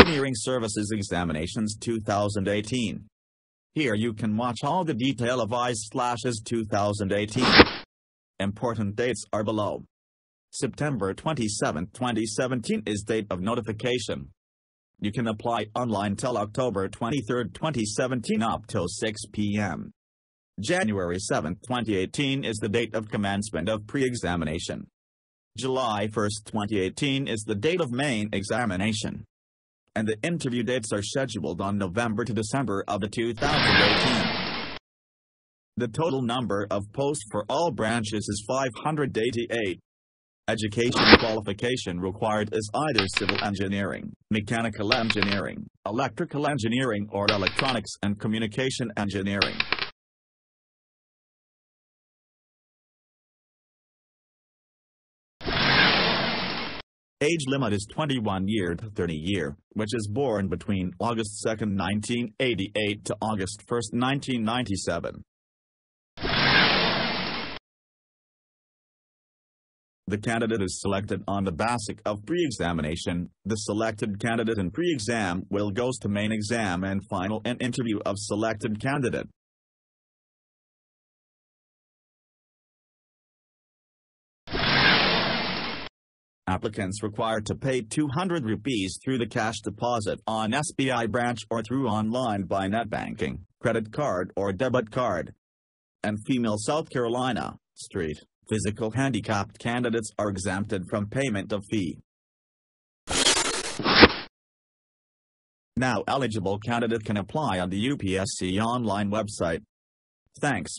Engineering Services Examinations 2018. Here you can watch all the detail of IES/IS 2018. Important dates are below. September 27, 2017 is date of notification. You can apply online till October 23, 2017 up till 6 p.m. January 7, 2018 is the date of commencement of pre-examination. July 1, 2018 is the date of main examination. And the interview dates are scheduled on November to December of 2018. The total number of posts for all branches is 588. Education qualification required is either civil engineering, mechanical engineering, electrical engineering or electronics and communication engineering. Age limit is 21 year to 30 year, which is born between August 2, 1988 to August 1, 1997. The candidate is selected on the basis of pre-examination. The selected candidate in pre-exam will goes to main exam and final and interview of selected candidate. Applicants required to pay 200 rupees through the cash deposit on SBI branch or through online by net banking, credit card or debit card. And female South Carolina, street. Physical handicapped candidates are exempted from payment of fee. Now eligible candidate can apply on the UPSC online website. Thanks.